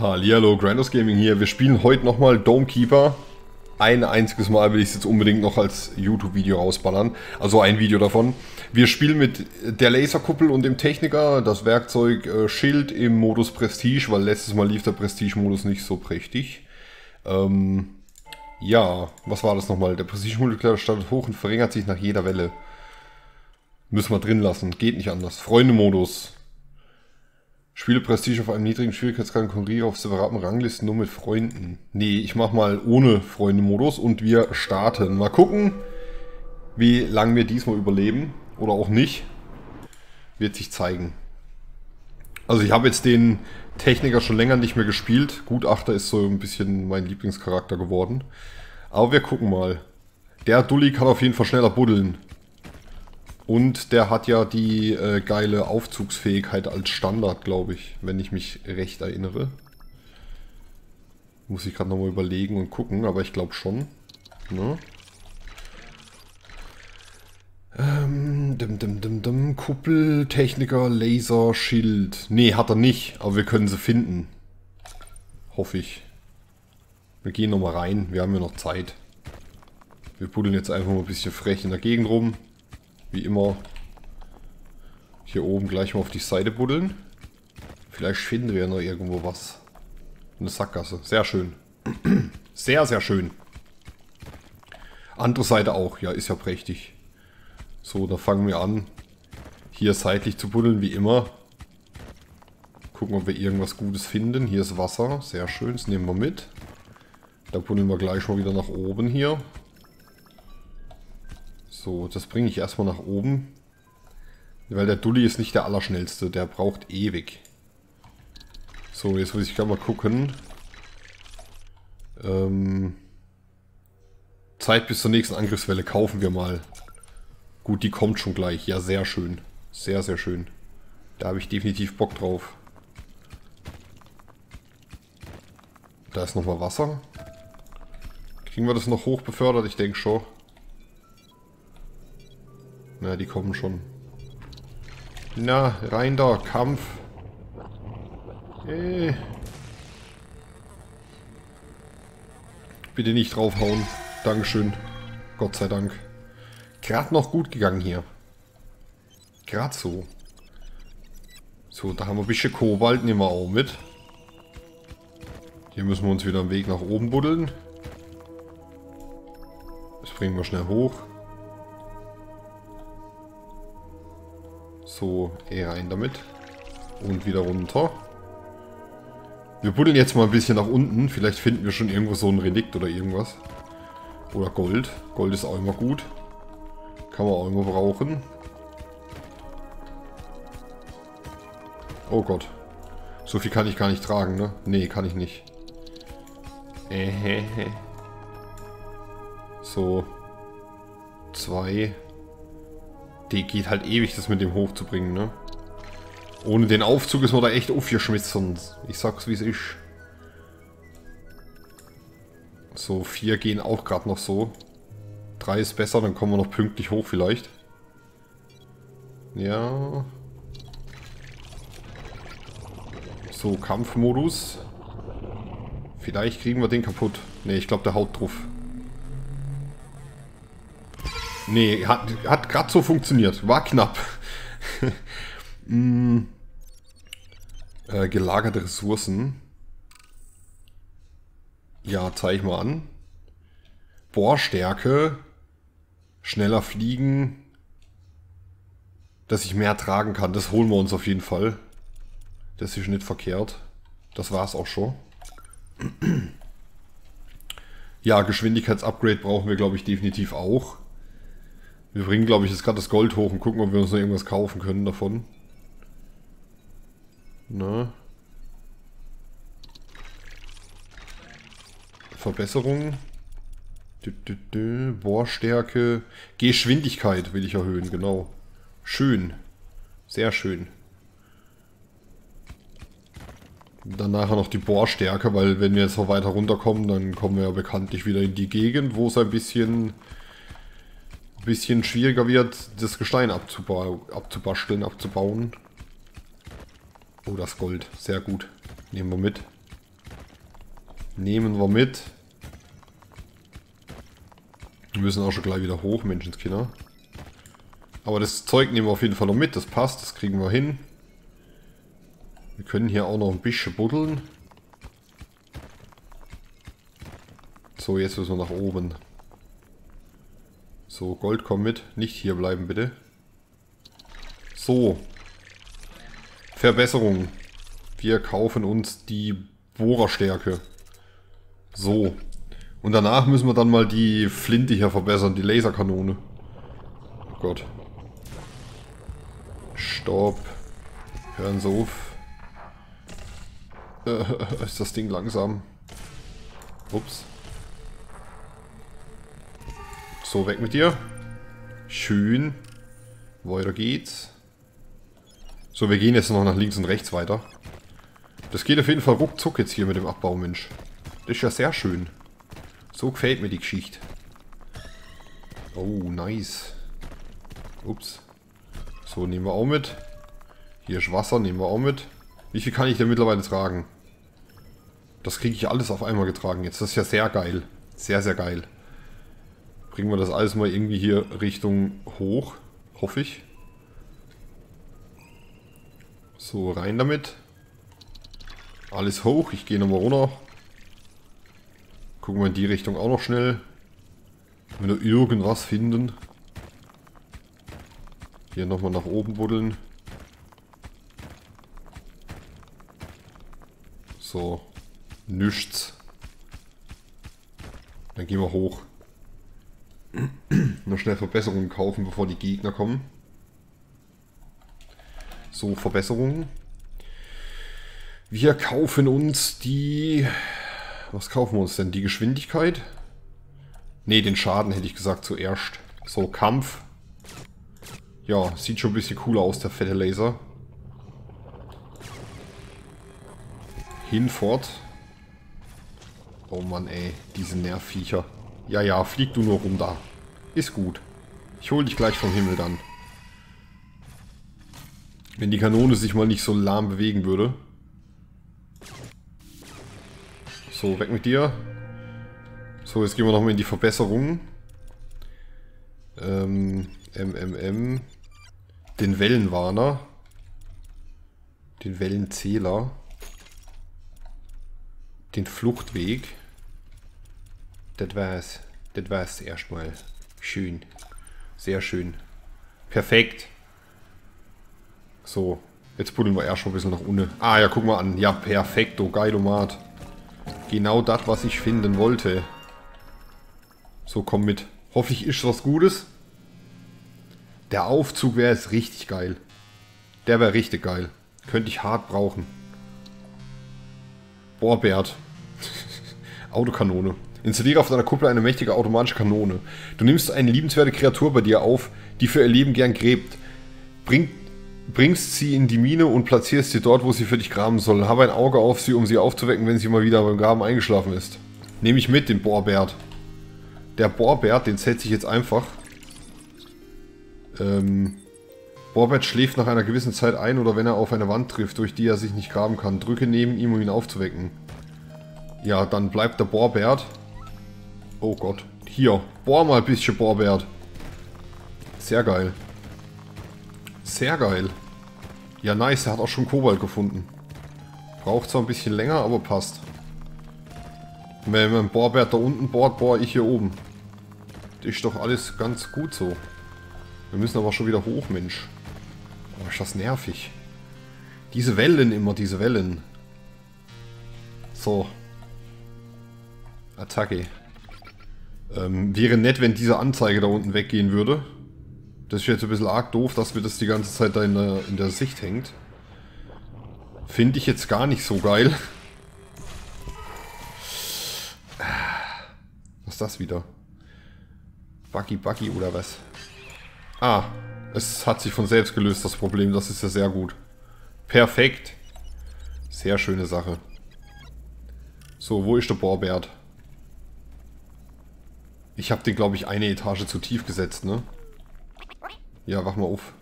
Hallihallo, Grandos Gaming hier. Wir spielen heute nochmal Dome Keeper. Ein einziges Mal will ich es jetzt unbedingt noch als YouTube-Video rausballern. Also ein Video davon. Wir spielen mit der Laserkuppel und dem Techniker, das Werkzeug Schild im Modus Prestige, weil letztes Mal lief der Prestige-Modus nicht so prächtig. Ja, was war das nochmal? Der Prestige-Modus startet hoch und verringert sich nach jeder Welle. Müssen wir drin lassen, geht nicht anders. Freunde-Modus. Spiele Prestige auf einem niedrigen Schwierigkeitsgrad und konkurriere auf separaten Ranglisten nur mit Freunden. Nee, ich mach mal ohne Freunde-Modus und wir starten. Mal gucken, wie lange wir diesmal überleben oder auch nicht. Wird sich zeigen. Also ich habe jetzt den Techniker schon länger nicht mehr gespielt. Gutachter ist so ein bisschen mein Lieblingscharakter geworden. Aber wir gucken mal. Der Dulli kann auf jeden Fall schneller buddeln. Und der hat ja die geile Aufzugsfähigkeit als Standard, glaube ich, wenn ich mich recht erinnere. Muss ich gerade nochmal überlegen und gucken, aber ich glaube schon. Ne? Kuppel, Techniker, Laser, Schild. Nee, hat er nicht, aber wir können sie finden. Hoffe ich. Wir gehen nochmal rein, wir haben ja noch Zeit. Wir buddeln jetzt einfach mal ein bisschen frech in der Gegend rum. Wie immer hier oben gleich mal auf die Seite buddeln. Vielleicht finden wir ja noch irgendwo was. Eine Sackgasse. Sehr schön. Sehr, sehr schön. Andere Seite auch. Ja, ist ja prächtig. So, da fangen wir an, hier seitlich zu buddeln, wie immer. Gucken, ob wir irgendwas Gutes finden. Hier ist Wasser. Sehr schön. Das nehmen wir mit. Da buddeln wir gleich mal wieder nach oben hier. So, das bringe ich erstmal nach oben, weil der Dulli ist nicht der allerschnellste, der braucht ewig. So, jetzt muss ich gerade mal gucken. Zeit bis zur nächsten Angriffswelle kaufen wir mal. Gut, die kommt schon gleich. Ja, sehr schön. Sehr, sehr schön. Da habe ich definitiv Bock drauf. Da ist nochmal Wasser. Kriegen wir das noch hoch befördert? Ich denke schon. Na, die kommen schon. Na, rein da, Kampf. Bitte nicht draufhauen. Dankeschön. Gott sei Dank. Gerade noch gut gegangen hier. Gerade so. So, da haben wir ein bisschen Kobalt, nehmen wir auch mit. Hier müssen wir uns wieder einen Weg nach oben buddeln. Das bringen wir schnell hoch. So, rein damit. Und wieder runter. Wir buddeln jetzt mal ein bisschen nach unten. Vielleicht finden wir schon irgendwo so ein Relikt oder irgendwas. Oder Gold. Gold ist auch immer gut. Kann man auch immer brauchen. Oh Gott. So viel kann ich gar nicht tragen, ne? Nee, kann ich nicht. So. 2. Die geht halt ewig, das mit dem hochzubringen, ne? Ohne den Aufzug ist man da echt aufgeschmissen. Ich sag's, wie es ist. So, 4 gehen auch gerade noch so. 3 ist besser, dann kommen wir noch pünktlich hoch vielleicht. Ja. So, Kampfmodus. Vielleicht kriegen wir den kaputt. Ne, ich glaube, der haut drauf. Nee, hat gerade so funktioniert. War knapp. Gelagerte Ressourcen. Ja, zeige ich mal an. Bohrstärke. Schneller fliegen. Dass ich mehr tragen kann. Das holen wir uns auf jeden Fall. Das ist nicht verkehrt. Das war's auch schon. Ja, Geschwindigkeitsupgrade brauchen wir, glaube ich, definitiv auch. Wir bringen, glaube ich, jetzt gerade das Gold hoch und gucken, ob wir uns noch irgendwas kaufen können davon. Na. Verbesserung. Bohrstärke. Geschwindigkeit will ich erhöhen, genau. Schön. Sehr schön. Dann nachher noch die Bohrstärke, weil wenn wir jetzt noch weiter runterkommen, dann kommen wir ja bekanntlich wieder in die Gegend, wo es ein bisschen schwieriger wird, das Gestein abzubauen. Oh, das Gold. Sehr gut. Nehmen wir mit. Nehmen wir mit. Wir müssen auch schon gleich wieder hoch, Menschenskinder. Aber das Zeug nehmen wir auf jeden Fall noch mit. Das passt, das kriegen wir hin. Wir können hier auch noch ein bisschen buddeln. So, jetzt müssen wir nach oben. So, Gold, komm mit. Nicht hier bleiben, bitte. So. Verbesserung. Wir kaufen uns die Bohrerstärke. So. Und danach müssen wir dann mal die Flinte hier verbessern, die Laserkanone. Oh Gott. Stopp. Hören Sie auf. Ist das Ding langsam. Ups. So, weg mit dir. Schön. Weiter geht's. So, wir gehen jetzt noch nach links und rechts weiter. Das geht auf jeden Fall ruckzuck jetzt hier mit dem Abbau, Mensch. Das ist ja sehr schön. So gefällt mir die Geschichte. Oh, nice. Ups. So, nehmen wir auch mit. Hier ist Wasser, nehmen wir auch mit. Wie viel kann ich denn mittlerweile tragen? Das kriege ich alles auf einmal getragen jetzt. Das ist ja sehr geil. Sehr, sehr geil. Bringen wir das alles mal irgendwie hier Richtung hoch, hoffe ich. So, rein damit. Alles hoch, ich gehe nochmal runter. Gucken wir in die Richtung auch noch schnell. Wenn wir irgendwas finden. Hier nochmal nach oben buddeln. So, nichts. Dann gehen wir hoch. Noch schnell Verbesserungen kaufen, bevor die Gegner kommen. So, Verbesserungen. Wir kaufen uns die... Was kaufen wir uns denn? Die Geschwindigkeit? Ne, den Schaden hätte ich gesagt zuerst. So, Kampf. Ja, sieht schon ein bisschen cooler aus, der fette Laser. Hinfort. Oh Mann, ey. Diese Nervviecher. Ja, ja, flieg du nur rum da. Ist gut. Ich hole dich gleich vom Himmel dann. Wenn die Kanone sich mal nicht so lahm bewegen würde. So, weg mit dir. So, jetzt gehen wir nochmal in die Verbesserungen. Den Wellenwarner. Den Wellenzähler. Den Fluchtweg. Das war's. Das war's erstmal. Schön. Sehr schön. Perfekt. So. Jetzt buddeln wir erstmal ein bisschen nach unten. Ah ja, guck mal an. Ja, perfekto. Geilomat. Genau das, was ich finden wollte. So, komm mit. Hoffe ich, ist was Gutes. Der Aufzug wäre jetzt richtig geil. Der wäre richtig geil. Könnte ich hart brauchen. Bohrbert. Autokanone. Installiere auf deiner Kuppel eine mächtige automatische Kanone. Du nimmst eine liebenswerte Kreatur bei dir auf, die für ihr Leben gern gräbt. Bringst sie in die Mine und platzierst sie dort, wo sie für dich graben soll. Habe ein Auge auf sie, um sie aufzuwecken, wenn sie mal wieder beim Graben eingeschlafen ist. Nehme ich mit, den Bohrbert. Der Bohrbert, den setze ich jetzt einfach. Bohrbert schläft nach einer gewissen Zeit ein oder wenn er auf eine Wand trifft, durch die er sich nicht graben kann. Drücke neben ihm, um ihn aufzuwecken. Ja, dann bleibt der Bohrbert. Oh Gott. Hier, bohr mal ein bisschen, Bohrbert. Sehr geil. Sehr geil. Ja, nice. Er hat auch schon Kobalt gefunden. Braucht zwar ein bisschen länger, aber passt. Wenn mein Bohrbert da unten bohrt, bohre ich hier oben. Das ist doch alles ganz gut so. Wir müssen aber schon wieder hoch, Mensch. Oh, ist das nervig. Diese Wellen immer, diese Wellen. So. Attacke. Wäre nett, wenn diese Anzeige da unten weggehen würde. Das ist jetzt ein bisschen arg doof, dass mir das die ganze Zeit da in der Sicht hängt. Finde ich jetzt gar nicht so geil. Was ist das wieder? Buggy Buggy oder was? Ah, es hat sich von selbst gelöst, das Problem. Das ist ja sehr gut. Perfekt. Sehr schöne Sache. So, wo ist der Bohrbert? Ich habe den, glaube ich, eine Etage zu tief gesetzt, ne? Ja, wach mal auf.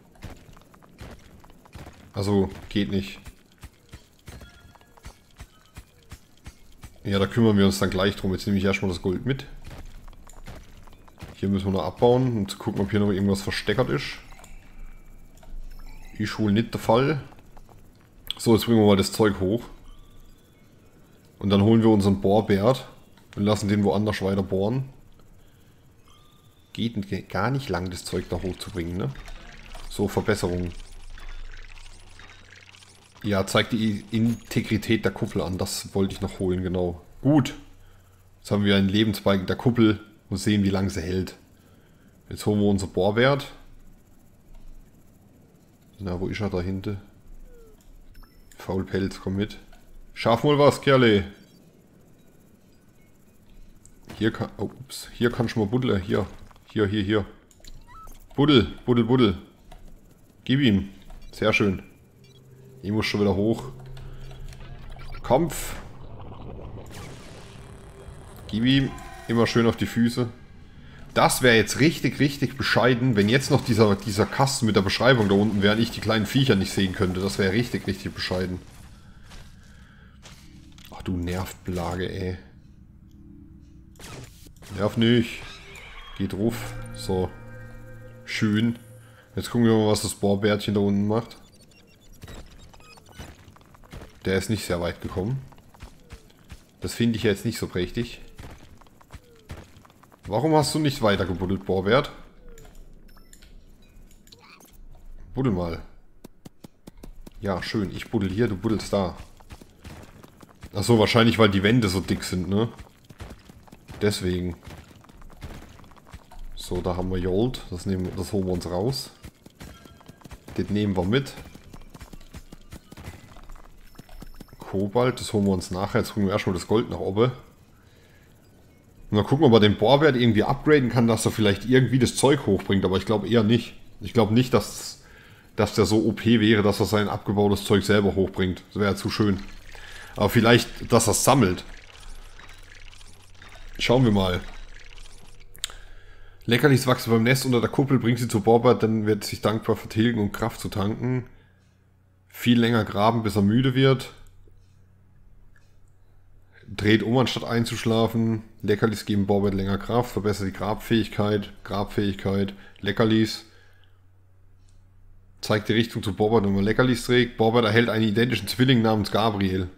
Also, geht nicht. Ja, da kümmern wir uns dann gleich drum. Jetzt nehme ich erstmal das Gold mit. Hier müssen wir noch abbauen, um zu gucken, ob hier noch irgendwas versteckert ist. Ist wohl nicht der Fall. So, jetzt bringen wir mal das Zeug hoch. Und dann holen wir unseren Bohrbert und lassen den woanders weiter bohren. Geht gar nicht lang, das Zeug da hochzubringen, ne? So, Verbesserung. Ja, zeigt die Integrität der Kuppel an. Das wollte ich noch holen, genau. Gut. Jetzt haben wir einen Lebensbalken der Kuppel und sehen, wie lange sie hält. Jetzt holen wir unser Bohrbert. Na, wo ist er da hinten? Faulpelz, komm mit. Schaff mal was, Kerle. Hier kann... Oh, ups. Hier kannst du mal buddeln. Hier. Hier. Buddel. Gib ihm. Sehr schön. Ich muss schon wieder hoch. Kampf. Gib ihm. Immer schön auf die Füße. Das wäre jetzt richtig bescheiden, wenn jetzt noch dieser Kasten mit der Beschreibung da unten wäre und ich die kleinen Viecher nicht sehen könnte. Das wäre richtig bescheiden. Ach du Nervplage, ey. Nerv nicht. Geht ruf. So. Schön. Jetzt gucken wir mal, was das Bohrbärtchen da unten macht. Der ist nicht sehr weit gekommen. Das finde ich jetzt nicht so prächtig. Warum hast du nicht weiter gebuddelt, Bohrbert? Buddel mal. Ja, schön. Ich buddel hier, du buddelst da. Achso, wahrscheinlich, weil die Wände so dick sind, ne? Deswegen. So, da haben wir Gold. Das holen wir uns raus. Den nehmen wir mit. Kobalt, das holen wir uns nachher. Jetzt holen wir erstmal das Gold nach oben. Und dann gucken wir, ob man den Bohrbert irgendwie upgraden kann, dass er vielleicht irgendwie das Zeug hochbringt. Aber ich glaube eher nicht. Ich glaube nicht, dass der so OP wäre, dass er sein abgebautes Zeug selber hochbringt. Das wäre ja zu schön. Aber vielleicht, dass er es sammelt. Schauen wir mal. Leckerlis wachsen beim Nest unter der Kuppel, bringt sie zu Bohrbert, dann wird sich dankbar vertilgen, um Kraft zu tanken. Viel länger graben, bis er müde wird. Dreht um, anstatt einzuschlafen. Leckerlis geben Bohrbert länger Kraft. Verbessert die Grabfähigkeit. Leckerlis. Zeigt die Richtung zu Bohrbert, wenn man Leckerlis trägt. Bohrbert erhält einen identischen Zwilling namens Gabriel.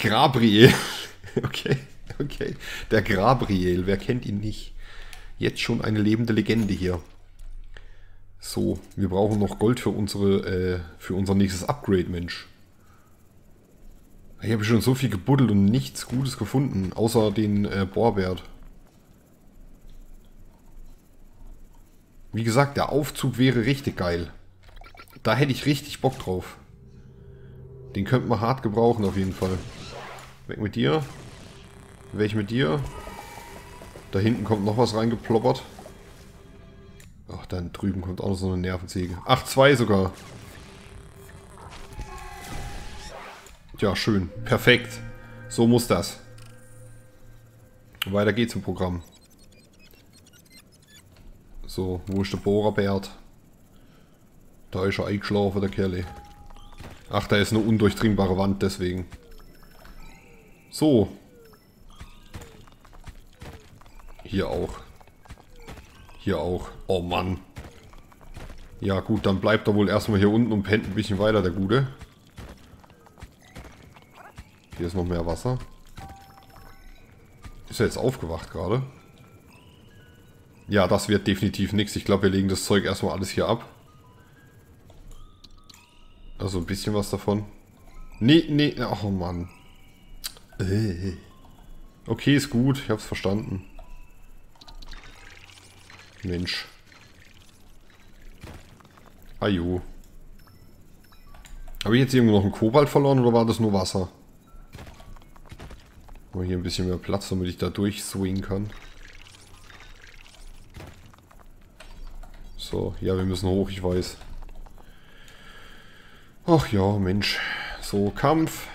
Okay. Der Gabriel. Wer kennt ihn nicht? Jetzt schon eine lebende Legende hier. So, wir brauchen noch Gold für unser nächstes Upgrade, Mensch. Ich habe schon so viel gebuddelt und nichts Gutes gefunden, außer den Bohrbert. Wie gesagt, der Aufzug wäre richtig geil. Da hätte ich richtig Bock drauf. Den könnte man hart gebrauchen auf jeden Fall. Weg mit dir. Weg mit dir. Da hinten kommt noch was reingeploppert. Ach, dann drüben kommt auch noch so eine Nervensäge. Ach, zwei sogar. Ja, schön. Perfekt. So muss das. Weiter geht's im Programm. So, wo ist der Bohrbert? Da ist er eingeschlafen, der Kerle. Ach, da ist eine undurchdringbare Wand, deswegen. So. Hier auch. Hier auch. Oh Mann. Ja gut, dann bleibt er wohl erstmal hier unten und pennt ein bisschen weiter, der Gute. Hier ist noch mehr Wasser. Ist er jetzt aufgewacht gerade? Ja, das wird definitiv nichts. Ich glaube, wir legen das Zeug erstmal alles hier ab. Also ein bisschen was davon. Nee. Oh Mann. Okay, ist gut. Ich hab's verstanden. Mensch. Ajo. Habe ich jetzt irgendwo noch einen Kobalt verloren oder war das nur Wasser? Hier ein bisschen mehr Platz, damit ich da durchswingen kann. So, ja, wir müssen hoch, ich weiß. Ach ja, Mensch. So, Kampf.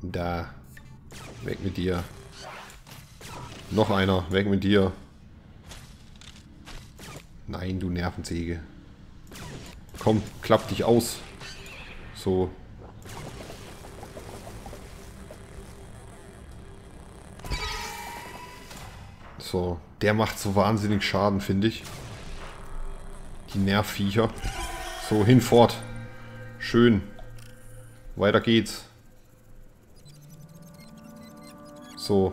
Da. Weg mit dir. Noch einer. Weg mit dir. Nein, du Nervensäge. Komm, klapp dich aus. So. So, der macht so wahnsinnig Schaden, finde ich. Die Nervviecher. So, hinfort. Schön. Weiter geht's. So.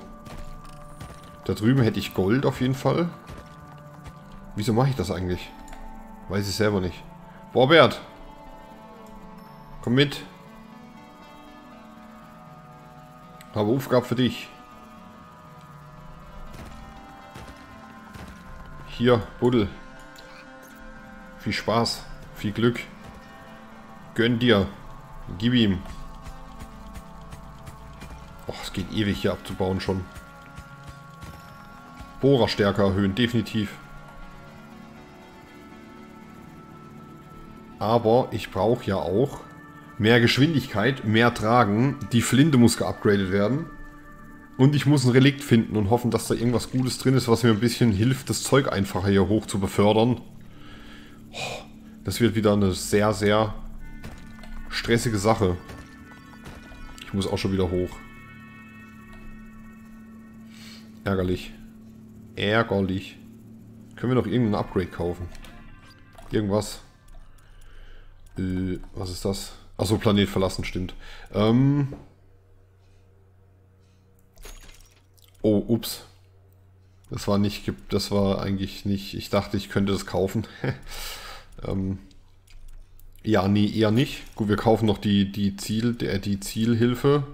Da drüben hätte ich Gold auf jeden Fall. Wieso mache ich das eigentlich? Weiß ich selber nicht. Bohrbert! Komm mit. Habe Aufgabe für dich. Hier, Buddel. Viel Spaß. Viel Glück. Gönn dir. Gib ihm. Och, es geht ewig hier abzubauen schon. Bohrerstärke erhöhen, definitiv. Aber ich brauche ja auch mehr Geschwindigkeit, mehr Tragen. Die Flinte muss geupgradet werden. Und ich muss ein Relikt finden und hoffen, dass da irgendwas Gutes drin ist, was mir ein bisschen hilft, das Zeug einfacher hier hoch zu befördern. Das wird wieder eine sehr, sehr stressige Sache. Ich muss auch schon wieder hoch. Ärgerlich. Ärgerlich. Können wir noch irgendein Upgrade kaufen? Irgendwas. Was ist das? Achso, Planet verlassen, stimmt. Oh, ups. Das war nicht... Das war eigentlich nicht... Ich dachte, ich könnte das kaufen. Ja, nee, eher nicht. Gut, wir kaufen noch die Zielhilfe.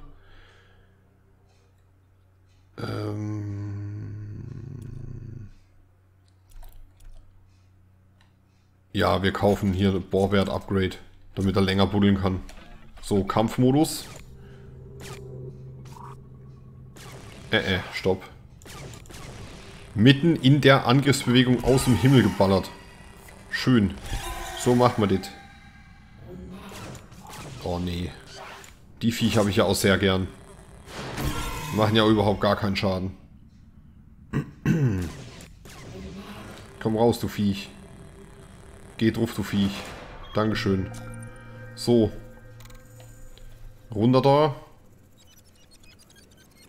Ja, wir kaufen hier ein Bohrbert-Upgrade, damit er länger buddeln kann. So, Kampfmodus. Stopp. Mitten in der Angriffsbewegung aus dem Himmel geballert. Schön. So macht man das. Oh nee. Die Viecher habe ich ja auch sehr gern. Die machen ja überhaupt gar keinen Schaden. Komm raus, du Viech. Geh drauf, du Viech. Dankeschön. So. Runter da.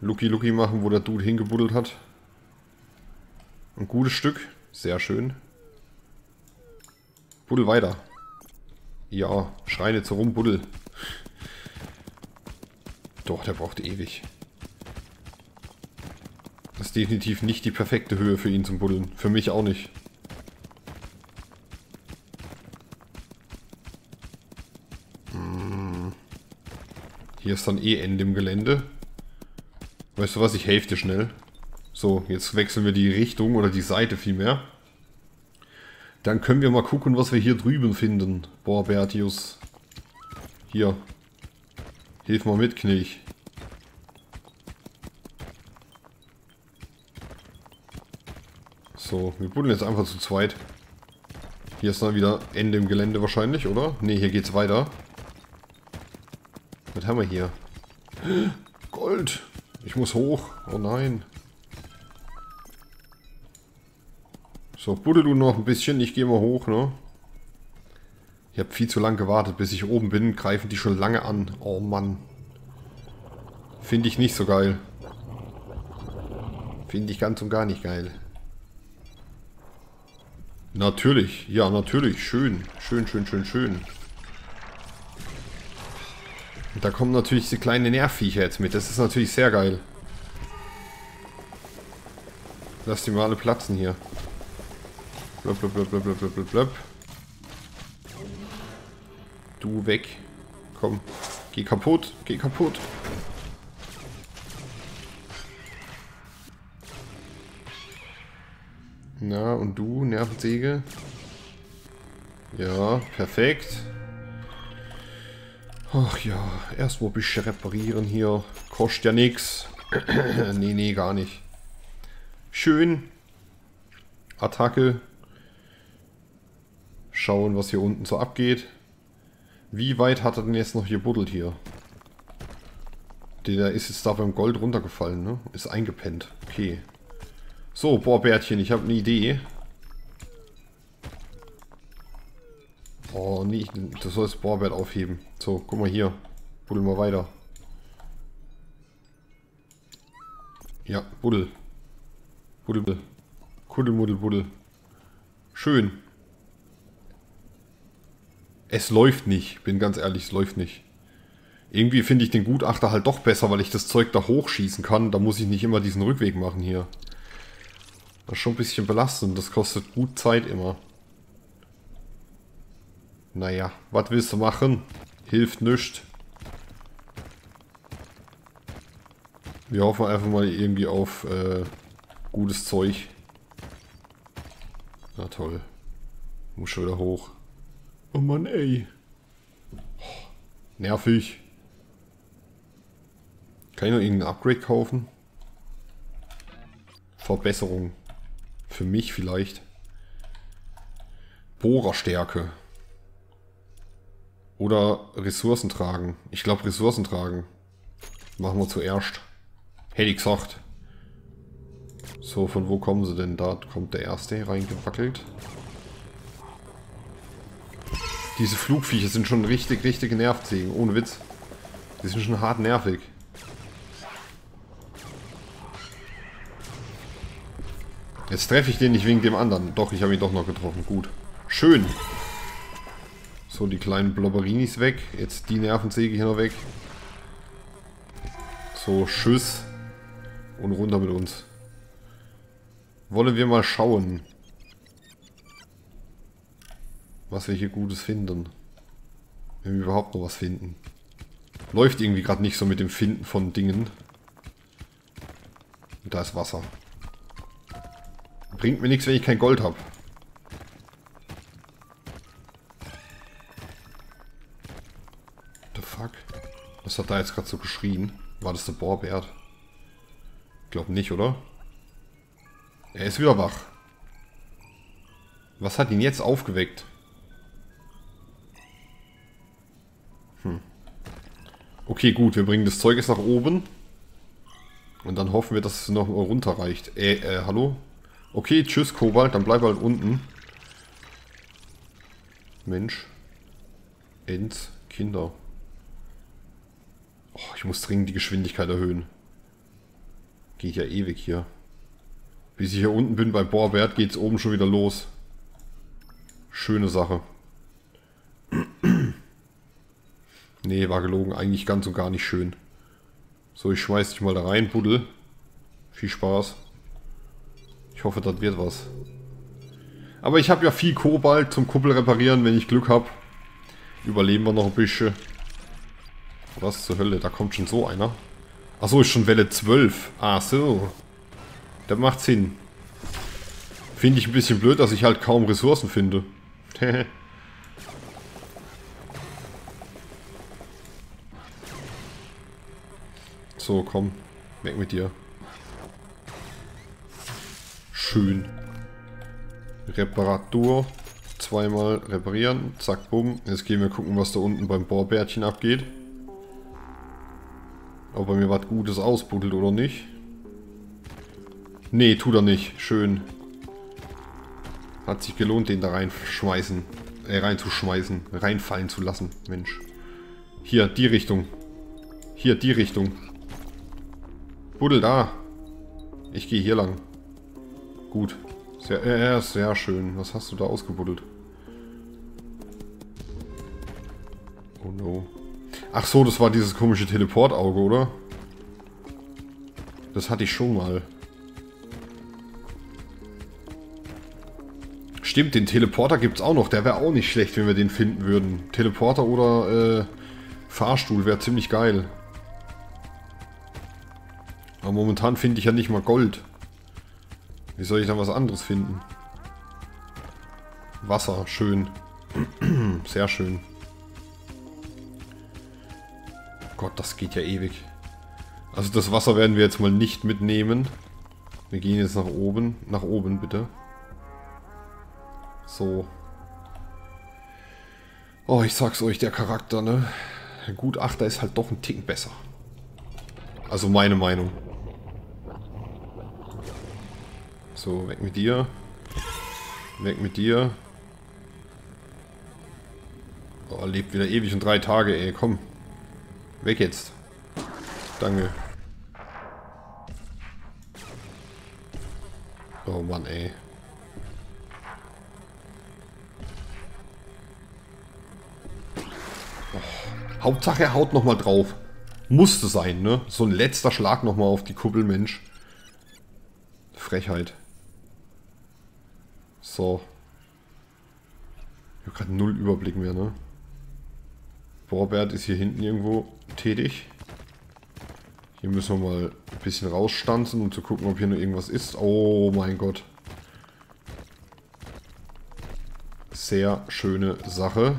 Lucky Lucky machen, wo der Dude hingebuddelt hat. Ein gutes Stück. Sehr schön. Buddel weiter. Ja, schreine jetzt rum, Buddel. Doch, der braucht ewig. Das ist definitiv nicht die perfekte Höhe für ihn zum Buddeln. Für mich auch nicht. Hm. Hier ist dann eh Ende im Gelände. Weißt du was, ich helfe dir schnell. So, jetzt wechseln wir die Richtung oder die Seite vielmehr. Dann können wir mal gucken, was wir hier drüben finden. Bohrbert. Hier. Hilf mal mit, Knilch. So, wir buddeln jetzt einfach zu zweit. Hier ist dann wieder Ende im Gelände wahrscheinlich, oder? Ne, hier geht's weiter. Was haben wir hier? Gold! Ich muss hoch. Oh nein. So, buddel du noch ein bisschen, ich gehe mal hoch, ne? Ich habe viel zu lang gewartet, bis ich oben bin, greifen die schon lange an. Oh Mann. Finde ich nicht so geil. Finde ich ganz und gar nicht geil. Natürlich, ja natürlich, schön. Schön, schön, schön, schön. Und da kommen natürlich die kleinen Nervviecher jetzt mit, das ist natürlich sehr geil. Lass die mal alle platzen hier. Blub, blub, blub, blub, blub, blub, blub. Du weg. Komm. Geh kaputt. Geh kaputt. Na, und du, Nervensäge. Ja, perfekt. Ach ja, erstmal ein bisschen reparieren hier. Kostet ja nichts. Nee, nee, gar nicht. Schön. Attacke. Schauen, was hier unten so abgeht. Wie weit hat er denn jetzt noch gebuddelt hier? Der ist jetzt da beim Gold runtergefallen, ne? Ist eingepennt. Okay. So, Bohrbärtchen, ich habe eine Idee. Oh, nee, das soll das Bohrbert aufheben. So, guck mal hier. Buddel mal weiter. Ja, buddel. Buddel. Kuddelmuddel, buddel. Schön. Es läuft nicht. Bin ganz ehrlich, es läuft nicht. Irgendwie finde ich den Gutachter halt doch besser, weil ich das Zeug da hochschießen kann. Da muss ich nicht immer diesen Rückweg machen hier. Das ist schon ein bisschen belastend. Das kostet gut Zeit immer. Naja, was willst du machen? Hilft nichts. Wir hoffen einfach mal irgendwie auf gutes Zeug. Na toll. Muss schon wieder hoch. Oh Mann, ey. Oh, nervig. Kann ich noch irgendein Upgrade kaufen? Verbesserung. Für mich vielleicht. Bohrerstärke. Oder Ressourcen tragen. Ich glaube Ressourcen tragen. Machen wir zuerst. Hätte ich gesagt. So, von wo kommen sie denn? Da kommt der erste reingewackelt. Diese Flugviecher sind schon richtig genervt, ohne Witz. Die sind schon hart nervig. Jetzt treffe ich den nicht wegen dem anderen. Doch, ich habe ihn doch noch getroffen. Gut. Schön. So, die kleinen Blobberinis weg. Jetzt die Nervensäge hier noch weg. So, tschüss. Und runter mit uns. Wollen wir mal schauen, was wir hier Gutes finden. Wenn wir überhaupt noch was finden. Läuft irgendwie gerade nicht so mit dem Finden von Dingen. Und da ist Wasser. Bringt mir nichts, wenn ich kein Gold habe. The fuck? Was hat da jetzt gerade so geschrien? War das der Bohrbert? Ich glaube nicht, oder? Er ist wieder wach. Was hat ihn jetzt aufgeweckt? Hm. Okay, gut. Wir bringen das Zeug jetzt nach oben. Und dann hoffen wir, dass es noch runter reicht. Hallo? Okay, tschüss, Kobalt. Dann bleib halt unten. Mensch. Ents. Kinder. Oh, ich muss dringend die Geschwindigkeit erhöhen. Geht ja ewig hier. Bis ich hier unten bin bei Bohrbert, geht es oben schon wieder los. Schöne Sache. Nee, war gelogen. Eigentlich ganz und gar nicht schön. So, ich schmeiß dich mal da rein, Buddel. Viel Spaß. Ich hoffe, das wird was. Aber ich habe ja viel Kobalt zum Kuppel reparieren, wenn ich Glück habe. Überleben wir noch ein bisschen. Was zur Hölle? Da kommt schon so einer. Achso, ist schon Welle 12. Ah, so. Das macht Sinn. Finde ich ein bisschen blöd, dass ich halt kaum Ressourcen finde. So, komm. Weg mit dir. Schön. Reparatur. Zweimal reparieren. Zack, bumm. Jetzt gehen wir gucken, was da unten beim Bohrbärtchen abgeht. Ob er mir was Gutes ausbuddelt oder nicht. Nee, tut er nicht. Schön. Hat sich gelohnt, den da reinzuschmeißen. Reinfallen zu lassen. Mensch. Hier, die Richtung. Hier, die Richtung. Buddel da. Ich gehe hier lang. Gut. Sehr schön. Was hast du da ausgebuddelt? Oh no. Ach so, das war dieses komische Teleportauge, oder? Das hatte ich schon mal. Stimmt, den Teleporter gibt es auch noch. Der wäre auch nicht schlecht, wenn wir den finden würden. Teleporter oder Fahrstuhl wäre ziemlich geil. Aber momentan finde ich ja nicht mal Gold. Wie soll ich dann was anderes finden? Wasser, schön. Sehr schön. Gott, das geht ja ewig. Also das Wasser werden wir jetzt mal nicht mitnehmen. Wir gehen jetzt nach oben. Nach oben, bitte. So. Oh, ich sag's euch, der Charakter, ne? Der Gutachter ist halt doch ein Ticken besser. Also meine Meinung. So, weg mit dir. Weg mit dir. Oh, lebt wieder ewig und 3 Tage, ey. Komm. Weg jetzt. Danke. Oh Mann, ey. Oh. Hauptsache er haut nochmal drauf. Musste sein, ne? So ein letzter Schlag nochmal auf die Kuppel, Mensch. Frechheit. So. Ich habe gerade null Überblick mehr, ne? Bohrbert ist hier hinten irgendwo tätig. Hier müssen wir mal ein bisschen rausstanzen, um zu gucken, ob hier noch irgendwas ist. Oh mein Gott. Sehr schöne Sache.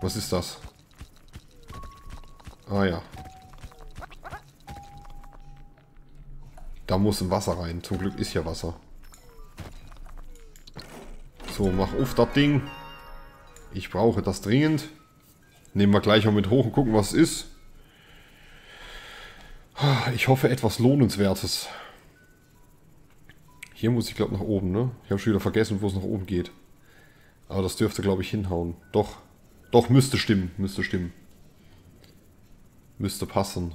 Was ist das? Ah ja. Da muss ein Wasser rein. Zum Glück ist hier Wasser. So, mach auf das Ding. Ich brauche das dringend. Nehmen wir gleich mal mit hoch und gucken, was es ist. Ich hoffe, etwas Lohnenswertes. Hier muss ich, glaube ich, nach oben, ne? Ich habe schon wieder vergessen, wo es nach oben geht. Aber das dürfte, glaube ich, hinhauen. Doch. Doch, müsste stimmen. Müsste stimmen. Müsste passen.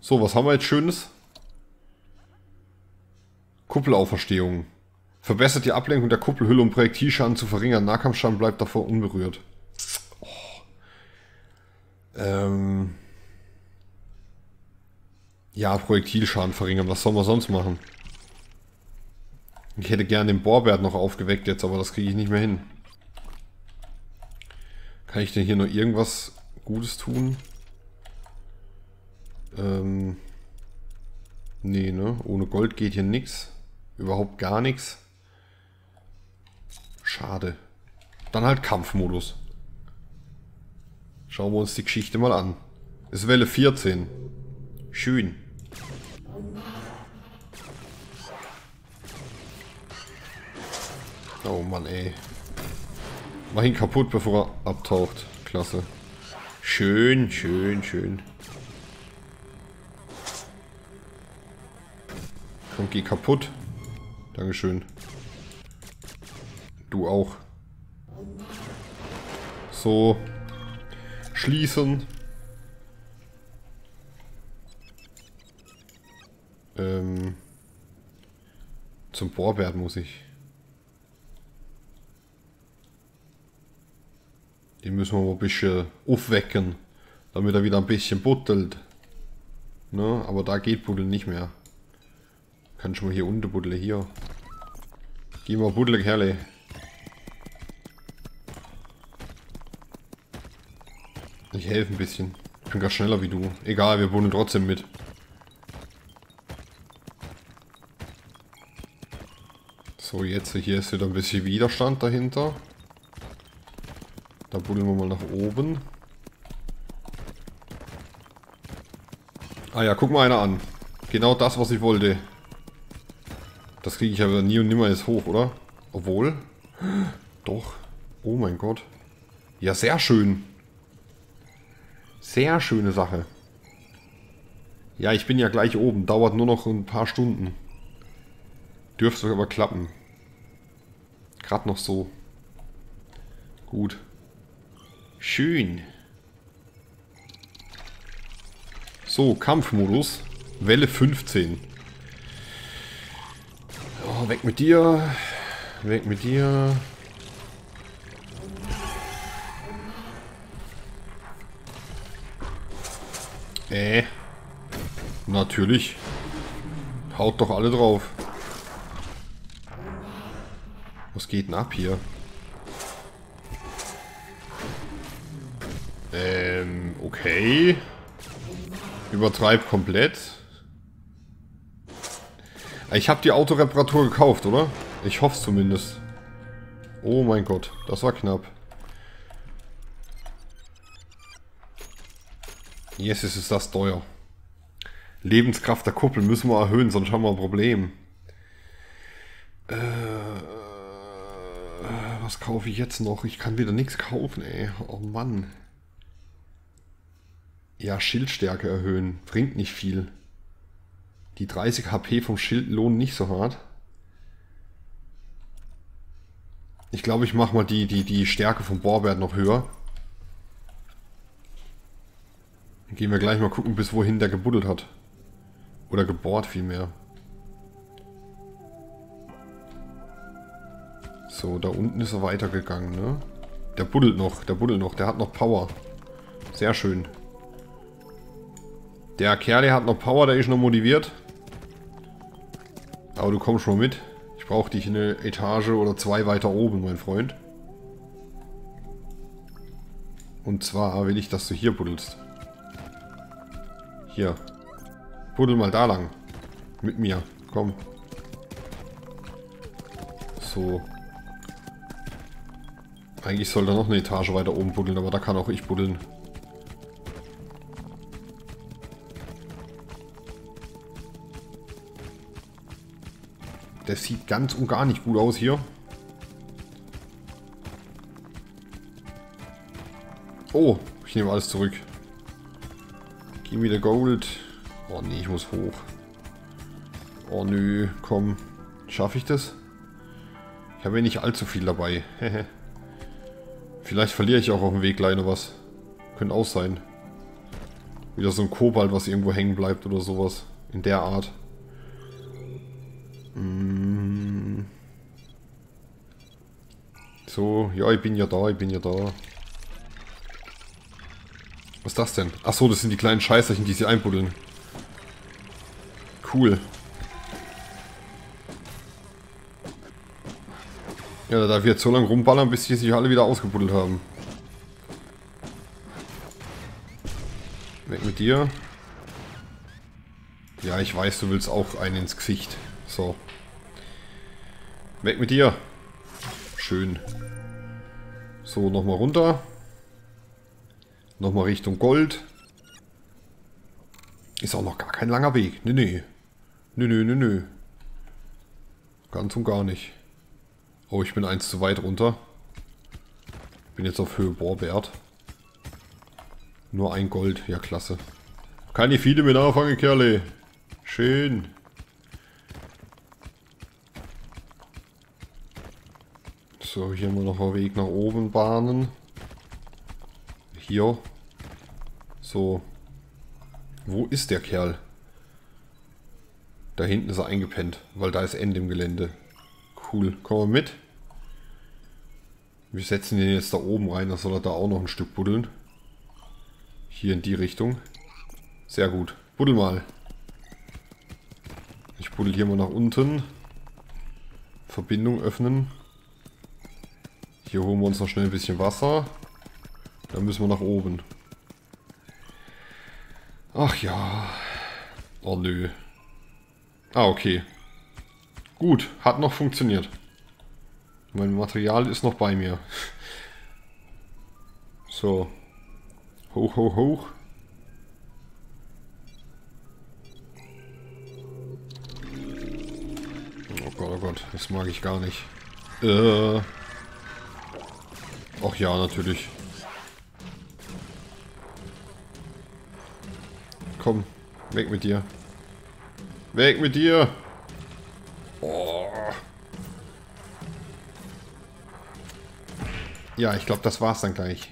So, was haben wir jetzt Schönes? Kuppelauferstehung. Verbessert die Ablenkung der Kuppelhülle, um Projektilschaden zu verringern. Nahkampfschaden bleibt davor unberührt. Ja, Projektilschaden verringern. Was soll man sonst machen? Ich hätte gerne den Bohrbert noch aufgeweckt jetzt, aber das kriege ich nicht mehr hin. Kann ich denn hier noch irgendwas Gutes tun? Nee, ne? Ohne Gold geht hier nichts. Überhaupt gar nichts. Schade. Dann halt Kampfmodus. Schauen wir uns die Geschichte mal an. Ist Welle 14. Schön. Oh Mann, ey. Mach ihn kaputt, bevor er abtaucht. Klasse. Schön, schön, schön. Komm, geh kaputt. Dankeschön. Du auch. So. Schließen. Zum Bohrbert muss ich. Den müssen wir mal ein bisschen aufwecken, damit er wieder ein bisschen buddelt. Ne? Aber da geht buddeln nicht mehr. Kann schon mal hier unten buddeln, hier. Geh mal buddeln, Kerle. Ich helfe ein bisschen. Ich bin gar schneller wie du. Egal, wir buddeln trotzdem mit. So, jetzt hier ist wieder ein bisschen Widerstand dahinter. Da buddeln wir mal nach oben. Ah ja, guck mal einer an. Genau das, was ich wollte. Das kriege ich aber nie und nimmer jetzt hoch, oder? Obwohl. Doch. Oh mein Gott. Ja, sehr schön. Sehr schöne Sache. Ja, ich bin ja gleich oben. Dauert nur noch ein paar Stunden. Dürfte aber klappen. Gerade noch so. Gut. Schön. So, Kampfmodus. Welle 15. Oh, weg mit dir. Weg mit dir. Natürlich. Haut doch alle drauf. Was geht denn ab hier? Okay. Übertreib komplett. Ich habe die Autoreparatur gekauft, oder? Ich hoffe es zumindest. Oh mein Gott, das war knapp. Jetzt yes, ist das teuer. Lebenskraft der Kuppel müssen wir erhöhen, sonst haben wir ein Problem. Was kaufe ich jetzt noch? Ich kann wieder nichts kaufen, ey. Oh Mann. Ja, Schildstärke erhöhen. Bringt nicht viel. Die 30 HP vom Schild lohnen nicht so hart. Ich glaube, ich mache mal die Stärke vom Bohrbert noch höher. Dann gehen wir gleich mal gucken, bis wohin der gebuddelt hat. Oder gebohrt vielmehr. So, da unten ist er weitergegangen, ne? Der buddelt noch, der hat noch Power. Sehr schön. Der Kerl, der hat noch Power, der ist noch motiviert. Aber du kommst schon mit. Ich brauche dich eine Etage oder zwei weiter oben, mein Freund. Und zwar will ich, dass du hier buddelst. Hier. Buddel mal da lang. Mit mir. Komm. So. Eigentlich sollte er noch eine Etage weiter oben buddeln, aber da kann auch ich buddeln. Das sieht ganz und gar nicht gut aus hier. Oh, ich nehme alles zurück. Gib mir der Gold. Oh nee, ich muss hoch. Oh nö, komm. Schaffe ich das? Ich habe ja nicht allzu viel dabei. Vielleicht verliere ich auch auf dem Weg leider was. Könnte auch sein. Wieder so ein Kobalt, was irgendwo hängen bleibt oder sowas. In der Art. So, ja, ich bin ja da, Was ist das denn? Achso, das sind die kleinen Scheißerchen, die sie einbuddeln. Cool. Ja, da darf ich jetzt so lange rumballern, bis die sich alle wieder ausgebuddelt haben. Weg mit dir. Ja, ich weiß, du willst auch einen ins Gesicht. So. Weg mit dir. Schön. So, nochmal runter. Nochmal Richtung Gold. Ist auch noch gar kein langer Weg. Nee, nee. Ganz und gar nicht. Oh, ich bin eins zu weit runter. Bin jetzt auf Höhe Bohrbert. Nur ein Gold. Ja, klasse. Kann ich viele mit anfangen, Kerle. Schön. So, hier haben wir noch einen Weg nach oben bahnen. Hier. So. Wo ist der Kerl? Da hinten ist er eingepennt, weil da ist Ende im Gelände. Cool, kommen wir mit. Wir setzen den jetzt da oben rein, dann soll er da auch noch ein Stück buddeln. Hier in die Richtung. Sehr gut. Buddel mal. Ich buddel hier mal nach unten. Verbindung öffnen. Hier holen wir uns noch schnell ein bisschen Wasser. Dann müssen wir nach oben. Ach ja. Oh nö. Ah, okay. Gut, hat noch funktioniert. Mein Material ist noch bei mir. So. Hoch, hoch, hoch. Oh Gott, das mag ich gar nicht. Ach ja, natürlich. Komm, weg mit dir. Weg mit dir! Oh. Ja, ich glaube, das war's dann gleich.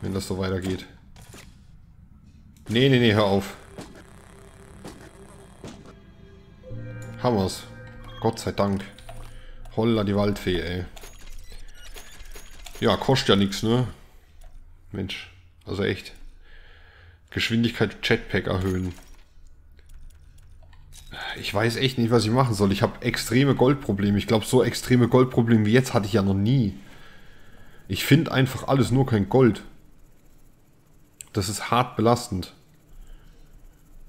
Wenn das so weitergeht. Nee, hör auf. Hammers. Gott sei Dank. Holla die Waldfee, ey. Ja, kostet ja nichts, ne? Mensch, also echt. Geschwindigkeit Jetpack erhöhen. Ich weiß echt nicht, was ich machen soll. Ich habe extreme Goldprobleme. Ich glaube, so extreme Goldprobleme wie jetzt hatte ich ja noch nie. Ich finde einfach alles, nur kein Gold. Das ist hart belastend.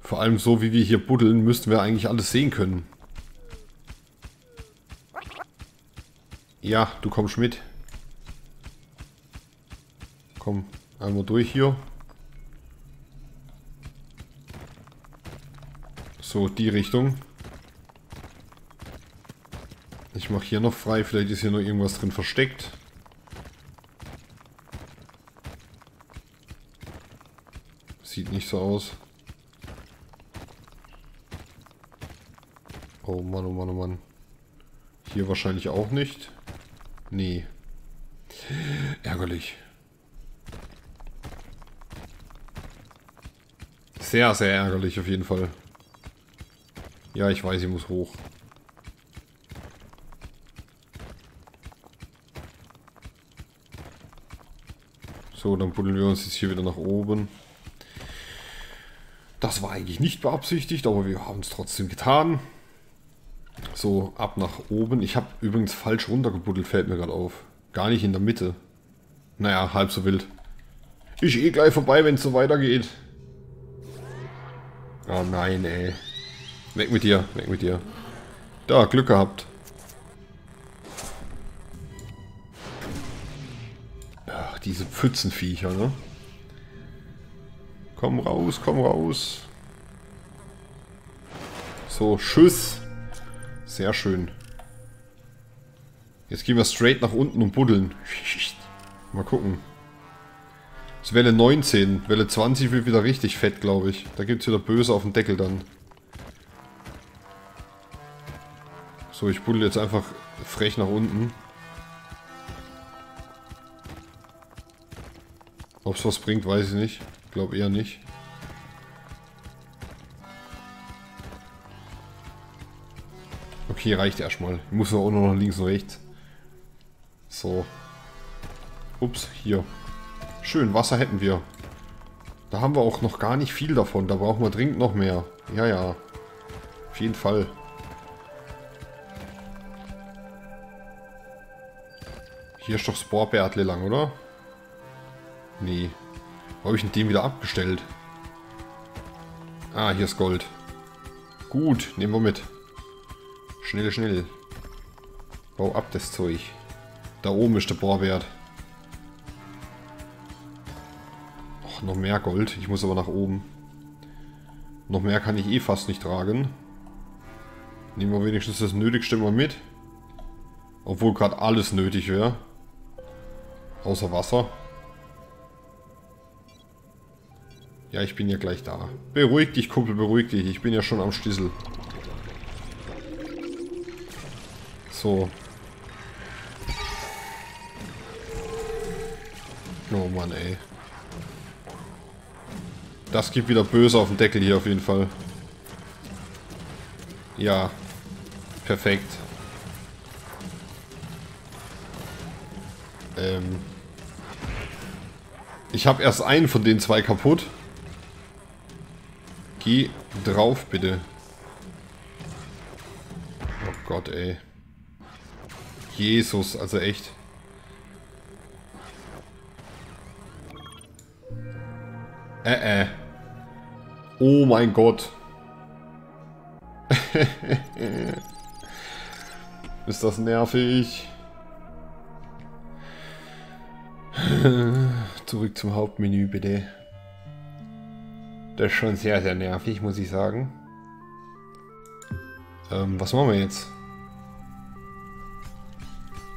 Vor allem so, wie wir hier buddeln, müssten wir eigentlich alles sehen können. Ja, du kommst mit. Komm, einmal durch hier. So, die Richtung. Ich mache hier noch frei. Vielleicht ist hier noch irgendwas drin versteckt. Sieht nicht so aus. Oh Mann, oh Mann, oh Mann. Hier wahrscheinlich auch nicht. Nee. Ärgerlich. Sehr, sehr ärgerlich auf jeden Fall. Ja, ich weiß, ich muss hoch. So, dann buddeln wir uns jetzt hier wieder nach oben. Das war eigentlich nicht beabsichtigt, aber wir haben es trotzdem getan. So, ab nach oben. Ich habe übrigens falsch runtergebuddelt, fällt mir gerade auf. Gar nicht in der Mitte. Naja, halb so wild. Ich eh gleich vorbei, wenn es so weitergeht. Oh nein, ey. Weg mit dir, weg mit dir. Da, Glück gehabt. Ach, diese Pfützenviecher, ne? Komm raus, komm raus. So, tschüss. Sehr schön. Jetzt gehen wir straight nach unten und buddeln. Mal gucken. Das ist Welle 19. Welle 20 wird wieder richtig fett, glaube ich. Da gibt es wieder böse auf den Deckel dann. So, ich buddel jetzt einfach frech nach unten. Ob es was bringt, weiß ich nicht. Ich glaube eher nicht. Okay, reicht erstmal. Ich muss auch noch links und rechts. So. Ups, hier. Schön, Wasser hätten wir. Da haben wir auch noch gar nicht viel davon. Da brauchen wir dringend noch mehr. Ja, ja. Auf jeden Fall. Hier ist doch das Bohrbärtle lang, oder? Nee. Wo habe ich denn den wieder abgestellt? Ah, hier ist Gold. Gut, nehmen wir mit. Schnell, schnell. Bau ab das Zeug. Da oben ist der Bohrbert. Och, noch mehr Gold. Ich muss aber nach oben. Noch mehr kann ich eh fast nicht tragen. Nehmen wir wenigstens das Nötigste mal mit. Obwohl gerade alles nötig wäre. Außer Wasser. Ja, ich bin ja gleich da. Beruhig dich, Kumpel, beruhig dich. Ich bin ja schon am Schlüssel. So. Oh Mann, ey. Das gibt wieder böse auf den Deckel hier auf jeden Fall. Ja. Perfekt. Ich habe erst einen von den zwei kaputt. Geh drauf, bitte. Oh Gott, ey. Jesus, also echt. Oh mein Gott. Ist das nervig. Zurück zum Hauptmenü, bitte. Das ist schon sehr, sehr nervig, muss ich sagen. Was machen wir jetzt?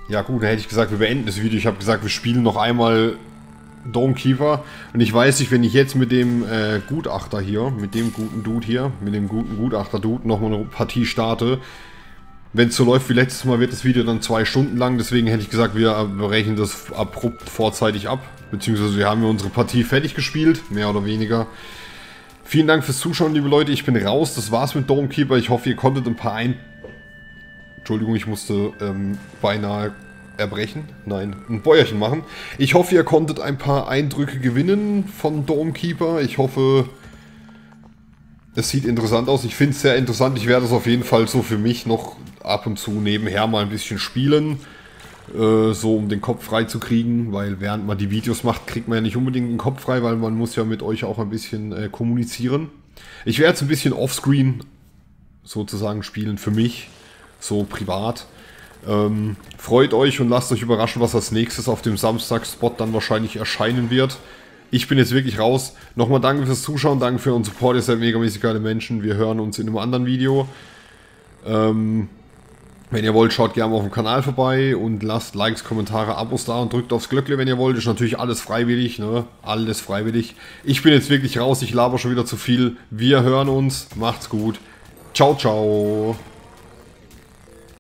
Ja gut, dann hätte ich gesagt, wir beenden das Video. Ich habe gesagt, wir spielen noch einmal Dome Keeper. Und ich weiß nicht, wenn ich jetzt mit dem Gutachter hier, mit dem guten Dude hier, mit dem guten Gutachter-Dude nochmal eine Partie starte. Wenn es so läuft wie letztes Mal, wird das Video dann 2 Stunden lang. Deswegen hätte ich gesagt, wir brechen das abrupt vorzeitig ab. Beziehungsweise wir haben ja unsere Partie fertig gespielt, mehr oder weniger. Vielen Dank fürs Zuschauen, liebe Leute. Ich bin raus. Das war's mit Dome Keeper. Ich hoffe, ihr konntet ein paar Entschuldigung, ich musste beinahe erbrechen. Nein, ein Bäuerchen machen. Ich hoffe, ihr konntet ein paar Eindrücke gewinnen von Dome Keeper. Ich hoffe, es sieht interessant aus. Ich finde es sehr interessant. Ich werde es auf jeden Fall so für mich noch ab und zu nebenher mal ein bisschen spielen. So, um den Kopf frei zu kriegen. Weil während man die Videos macht, kriegt man ja nicht unbedingt den Kopf frei, weil man muss ja mit euch auch ein bisschen kommunizieren. Ich werde es ein bisschen offscreen sozusagen spielen für mich. So privat. Freut euch und lasst euch überraschen, was als nächstes auf dem Samstagspot dann wahrscheinlich erscheinen wird. Ich bin jetzt wirklich raus. Nochmal danke fürs Zuschauen, danke für euren Support. Ihr seid megamäßig geile Menschen. Wir hören uns in einem anderen Video. Wenn ihr wollt, schaut gerne auf dem Kanal vorbei und lasst Likes, Kommentare, Abos da und drückt aufs Glöckchen, wenn ihr wollt. Ist natürlich alles freiwillig, ne? Alles freiwillig. Ich bin jetzt wirklich raus. Ich laber schon wieder zu viel. Wir hören uns. Macht's gut. Ciao, ciao.